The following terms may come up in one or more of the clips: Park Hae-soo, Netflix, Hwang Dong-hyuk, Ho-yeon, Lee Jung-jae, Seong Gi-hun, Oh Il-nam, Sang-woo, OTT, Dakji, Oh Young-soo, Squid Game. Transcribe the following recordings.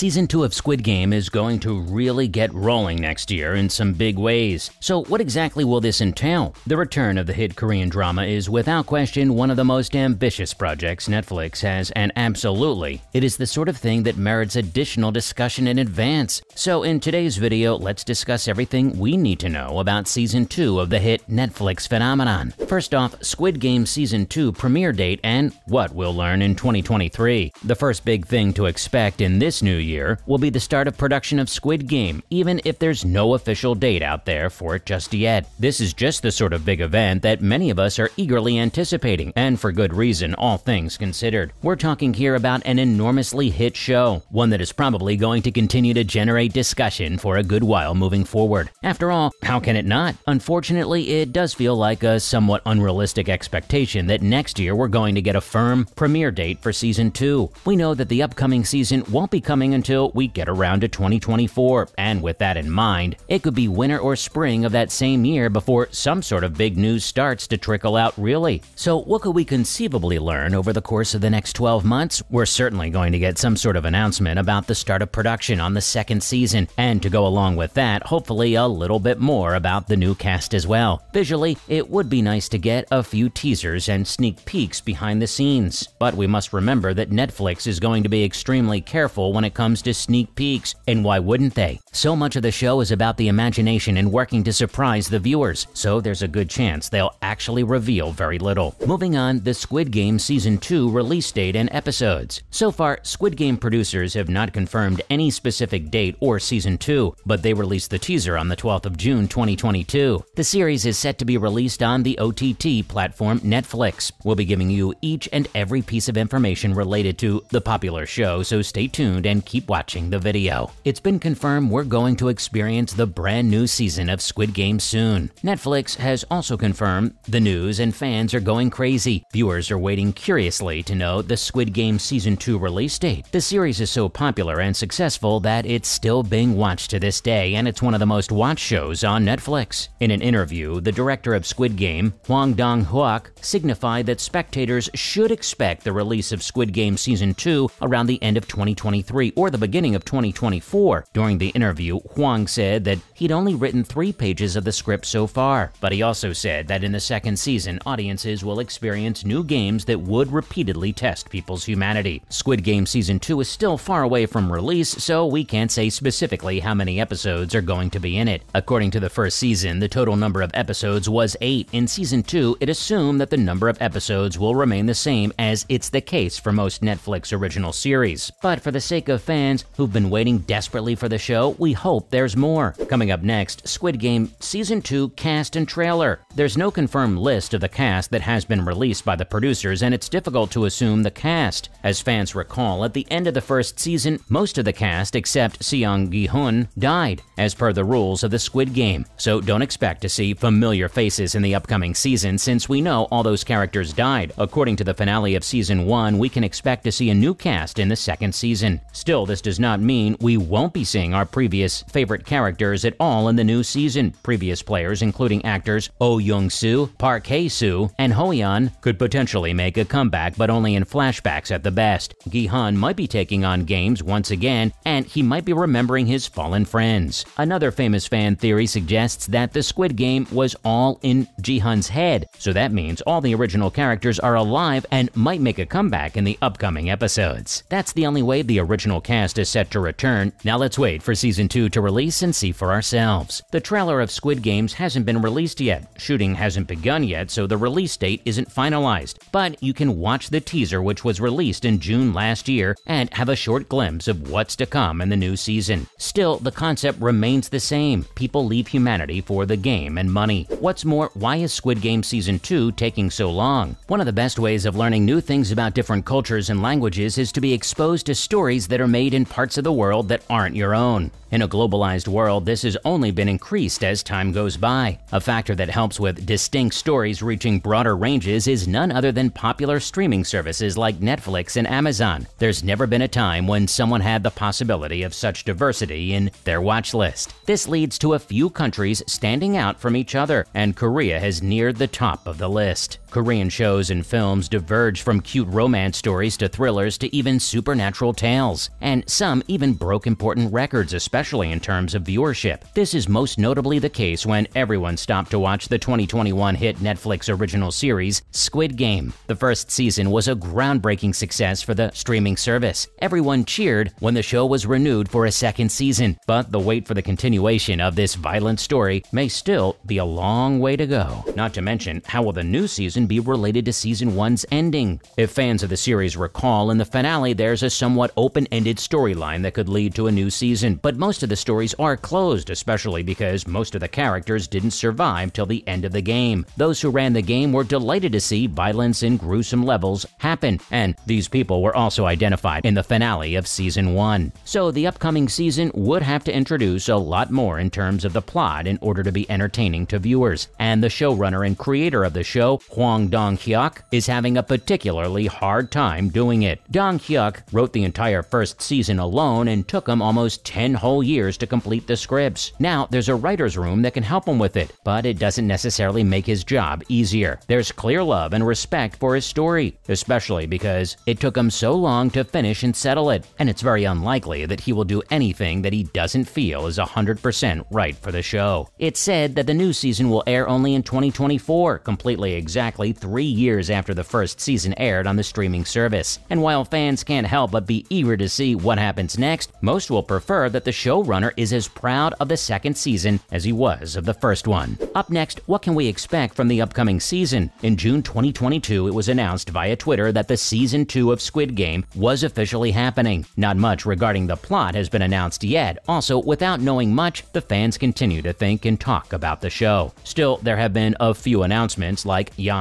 Season 2 of Squid Game is going to really get rolling next year in some big ways. So what exactly will this entail? The return of the hit Korean drama is without question one of the most ambitious projects Netflix has, and absolutely, it is the sort of thing that merits additional discussion in advance. So in today's video, let's discuss everything we need to know about Season 2 of the hit Netflix phenomenon. First off, Squid Game Season 2 premiere date and what we'll learn in 2023. The first big thing to expect in this new year will be the start of production of Squid Game, even if there's no official date out there for it just yet. This is just the sort of big event that many of us are eagerly anticipating, and for good reason, all things considered. We're talking here about an enormously hit show, one that is probably going to continue to generate discussion for a good while moving forward. After all, how can it not? Unfortunately, it does feel like a somewhat unrealistic expectation that next year we're going to get a firm premiere date for Season 2. We know that the upcoming season won't be coming until we get around to 2024, and with that in mind, it could be winter or spring of that same year before some sort of big news starts to trickle out really. So what could we conceivably learn over the course of the next 12 months? We're certainly going to get some sort of announcement about the start of production on the second season, and to go along with that, hopefully a little bit more about the new cast as well. Visually, it would be nice to get a few teasers and sneak peeks behind the scenes, but we must remember that Netflix is going to be extremely careful when it comes to sneak peeks, and why wouldn't they? So much of the show is about the imagination and working to surprise the viewers, so there's a good chance they'll actually reveal very little. Moving on, the Squid Game Season 2 release date and episodes. So far, Squid Game producers have not confirmed any specific date or Season 2, but they released the teaser on the 12th of June 2022. The series is set to be released on the OTT platform Netflix. We'll be giving you each and every piece of information related to the popular show, so stay tuned and keep watching the video. It's been confirmed we're going to experience the brand new season of Squid Game soon. Netflix has also confirmed the news, and fans are going crazy. Viewers are waiting curiously to know the Squid Game Season 2 release date. The series is so popular and successful that it's still being watched to this day, and it's one of the most watched shows on Netflix. In an interview, the director of Squid Game, Hwang Dong-hyuk, signified that spectators should expect the release of Squid Game Season 2 around the end of 2023 or the beginning of 2024. During the interview, Hwang said that he'd only written 3 pages of the script so far, but he also said that in the second season, audiences will experience new games that would repeatedly test people's humanity. Squid Game Season 2 is still far away from release, so we can't say specifically how many episodes are going to be in it. According to the first season, the total number of episodes was 8. In Season 2, it assumed that the number of episodes will remain the same, as it's the case for most Netflix original series. But for the sake of fans who've been waiting desperately for the show, we hope there's more. Coming up next, Squid Game Season 2 cast and trailer. There's no confirmed list of the cast that has been released by the producers, and it's difficult to assume the cast. As fans recall, at the end of the first season, most of the cast except Seong Gi-hun died, as per the rules of the Squid Game. So don't expect to see familiar faces in the upcoming season, since we know all those characters died. According to the finale of Season 1, we can expect to see a new cast in the second season. Still, this does not mean we won't be seeing our previous favorite characters at all in the new season. Previous players, including actors Oh Young-soo, Park Hae-soo, and Ho-yeon, could potentially make a comeback, but only in flashbacks at the best. Gi-hun might be taking on games once again, and he might be remembering his fallen friends. Another famous fan theory suggests that the Squid Game was all in Gi-hun's head, so that means all the original characters are alive and might make a comeback in the upcoming episodes. That's the only way the original cast is set to return. Now let's wait for Season 2 to release and see for ourselves. The trailer of Squid Games hasn't been released yet. Shooting hasn't begun yet, so the release date isn't finalized. But you can watch the teaser, which was released in June last year, and have a short glimpse of what's to come in the new season. Still, the concept remains the same. People leave humanity for the game and money. What's more, why is Squid Game Season 2 taking so long? One of the best ways of learning new things about different cultures and languages is to be exposed to stories that are made in parts of the world that aren't your own. In a globalized world, this has only been increased as time goes by. A factor that helps with distinct stories reaching broader ranges is none other than popular streaming services like Netflix and Amazon. There's never been a time when someone had the possibility of such diversity in their watch list. This leads to a few countries standing out from each other, and Korea has neared the top of the list. Korean shows and films diverged from cute romance stories to thrillers to even supernatural tales, and some even broke important records, especially in terms of viewership. This is most notably the case when everyone stopped to watch the 2021 hit Netflix original series Squid Game. The first season was a groundbreaking success for the streaming service. Everyone cheered when the show was renewed for a second season, but the wait for the continuation of this violent story may still be a long way to go. Not to mention, how will the new season be related to season 1's ending? If fans of the series recall, in the finale there's a somewhat open-ended storyline that could lead to a new season, but most of the stories are closed, especially because most of the characters didn't survive till the end of the game. Those who ran the game were delighted to see violence in gruesome levels happen, and these people were also identified in the finale of season 1. So the upcoming season would have to introduce a lot more in terms of the plot in order to be entertaining to viewers, and the showrunner and creator of the show, Hwang Dong-hyuk, is having a particularly hard time doing it. Dong-hyuk wrote the entire first season alone and took him almost 10 whole years to complete the scripts. Now there's a writer's room that can help him with it, but it doesn't necessarily make his job easier. There's clear love and respect for his story, especially because it took him so long to finish and settle it, and it's very unlikely that he will do anything that he doesn't feel is 100% right for the show. It's said that the new season will air only in 2024, completely exactly 3 years after the first season aired on the streaming service. And while fans can't help but be eager to see what happens next, most will prefer that the showrunner is as proud of the second season as he was of the first one. Up next, what can we expect from the upcoming season? In June 2022, it was announced via Twitter that the season 2 of Squid Game was officially happening. Not much regarding the plot has been announced yet. Also, without knowing much, the fans continue to think and talk about the show. Still, there have been a few announcements, like Sang-woo,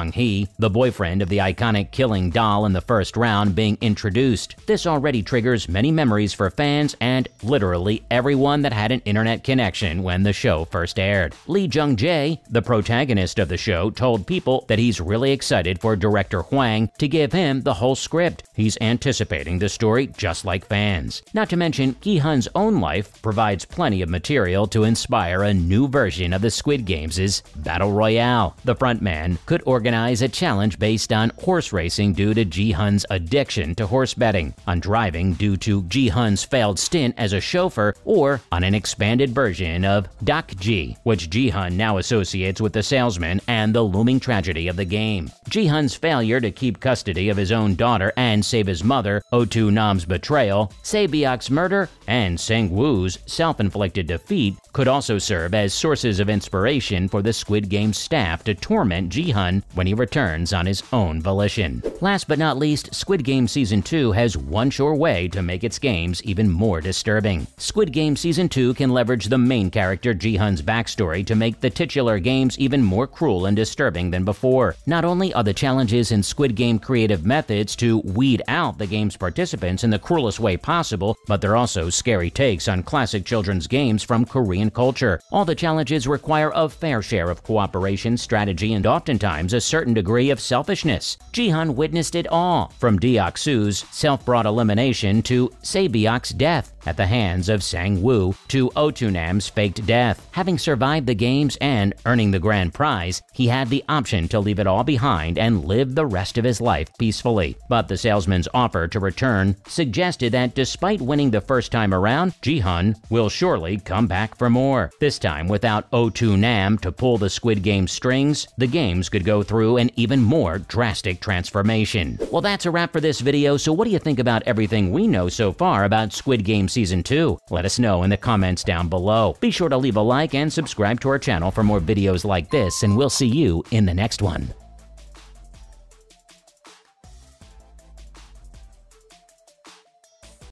the boyfriend of the iconic killing doll in the first round, being introduced. This already triggers many memories for fans and literally everyone that had an internet connection when the show first aired. Lee Jung-jae, the protagonist of the show, told people that he's really excited for director Hwang to give him the whole script. He's anticipating the story just like fans. Not to mention, Gi-hun's own life provides plenty of material to inspire a new version of the Squid Games' Battle Royale. The frontman could organize a challenge based on horse racing due to Gi-hun's addiction to horse betting, on driving due to Gi-hun's failed stint as a chauffeur, or on an expanded version of Dakji, which Gi-hun now associates with the salesman and the looming tragedy of the game. Gi-hun's failure to keep custody of his own daughter and save his mother, Oh Il-nam's betrayal, Sae-byak's murder, and Sang-woo's self-inflicted defeat could also serve as sources of inspiration for the Squid Game staff to torment Gi-hun when he returns on his own volition. Last but not least, Squid Game Season 2 has one sure way to make its games even more disturbing. Squid Game Season 2 can leverage the main character Gi-hun's backstory to make the titular games even more cruel and disturbing than before. Not only are the challenges in Squid Game creative methods to weed out the game's participants in the cruelest way possible, but they're also scary takes on classic children's games from Korean culture. All the challenges require a fair share of cooperation, strategy, and oftentimes a certain degree of selfishness. Gi-hun witnessed it all, from Deok-soo's self-brought elimination to Sae-byak's death at the hands of Sang-woo to Oh Il-nam's faked death. Having survived the games and earning the grand prize, he had the option to leave it all behind and live the rest of his life peacefully. But the salesman's offer to return suggested that despite winning the first time around, Gi-hun will surely come back for more. This time, without Oh Il-nam to pull the Squid Game strings, the games could go through an even more drastic transformation. Well, that's a wrap for this video, so what do you think about everything we know so far about Squid Game Season 2? Let us know in the comments down below. Be sure to leave a like and subscribe to our channel for more videos like this, and we'll see you in the next one.